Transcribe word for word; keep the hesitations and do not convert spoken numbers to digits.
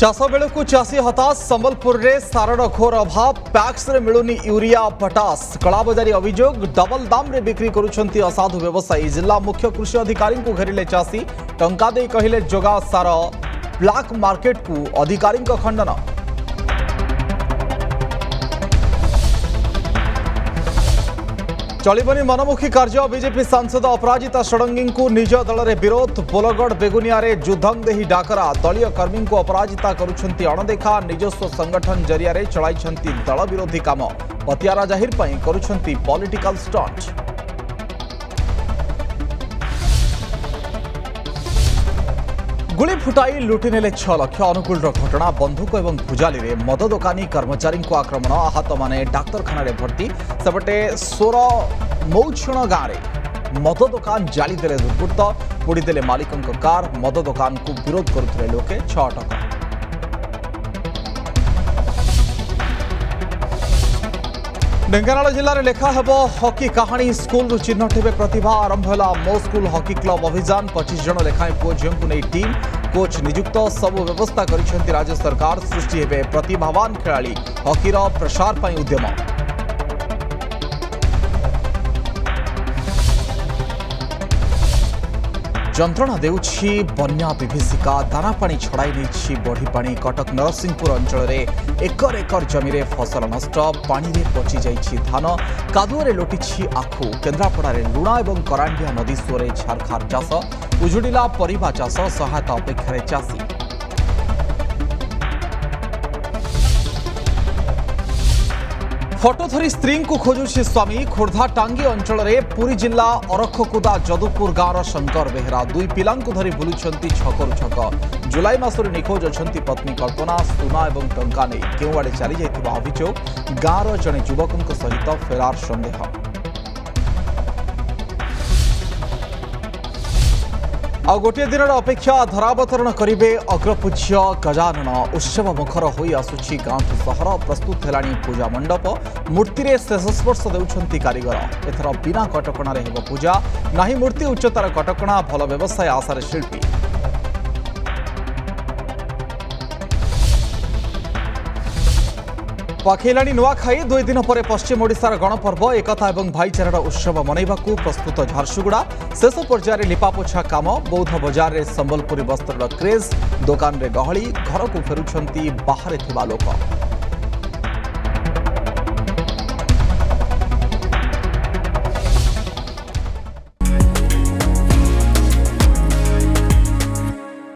चाष बेलू चाषी हताश संबलपुर रे सारण घोर अभाव पैक्स रे मिलुनी यूरिया पटाश कलाबजारी अभियोग डबल दाम रे बिक्री करुछंती असाधु व्यवसायी जिला मुख्य कृषि अधिकारी को घेरिले चाषी टंका दे कहिले जोगा सार ब्लैक मार्केट को अधिकारी खंडन। चलबनी मनमुखी कार्य बीजेपी सांसद अपराजिता षडंगी को निज दल में विरोध बोलगढ़ बेगुनिया रे जुधंगदेही डाकरा दलीय कर्मी को अपराजिता करुछंती अणदेखा निजस्व संगठन जरिया रे चलाइछंती दल विरोधी काम पतियारा जाहिर पई करुछंती पॉलिटिकल स्टंट। गुली फुटाई लुटि नेले छह लक्ष अनुकूलर घटना बंधुक और भुजाली मद दोकानी कर्मचारी को आक्रमण आहत माने डाक्तखाना रे भर्ती सेपटे सोर मौछण गाँव मद दोकान जालीदे दुर्वृत्त पोड़ीदे मालिकों कार मद दोकान को विरोध करुते लोके छह अटक। ढेंगानाल जिले लेखा हेब हकी कहानी स्कूल चिन्हट हे प्रतिभा आरंभ है मो स्कूल हकी क्लब अभियान पच्चीस जन लेखाएं पुओ झील को नहीं टीम कोच निजुक्त सबू व्यवस्था करिसेंती राज्य सरकार सृष्टि हे प्रतिभावान खेलाड़ी हकीर प्रसार पर उद्यम। जंत्रणा देउछि बन्या विभीषिका दानापा छड़ाई नहीं बढ़ीपाणी कटक नरसिंहपुर अंचल एकर एकर जमी में फसल नष्ट पानी रे पची जाइछि धान कादुओं लोटी आखु केन्द्रापड़ा लुणा और करांडिया नदी सुओरे छारखार चाष उजुड़िला परिवा चाष सहायता अपेक्षार चाषी। फटो धरी स्त्री को खोजुछि स्वामी खोर्धा टांगी अंचल पुरी जिला अरखकुदा जदुपुर गाँव शंकर बेहरा दुई पिला धरी बुलुंट छकरु छक जुलाई मसर निखोज अच्छा पत्नी कल्पना सुना और टंका नहीं केवाड़े चली जाता अभियोग गाँव जड़े युवकों सहित फेरार सन्देह। आ गोटे दिन अपेक्षा धरावतरण करेंगे अग्रपूज्य गजानन उत्सव मुखर हो आसुची गांव सहर प्रस्तुत है पूजा मंडप मूर्ति में शेषस्पर्श देउछंती कारीगर एथर बिना कटकणार हेब पूजा नाही मूर्ति उच्चतार कटकणा भल व्यवसाय आशार शिल्पी। पाखेलाणी नुआखाई दुई दिन पर पश्चिम ओडिशार गणपर्व एकता एवं भाईचारार उत्सव मनैबाकू प्रस्तुत झारसुगुड़ा शेष पर्यायर लिपापोछा काम बौद्ध बजार रे संबलपुरी वस्त्रर क्रेज दोकान रे गहली घर को फेरुछंती बाहरे थिबा लोक।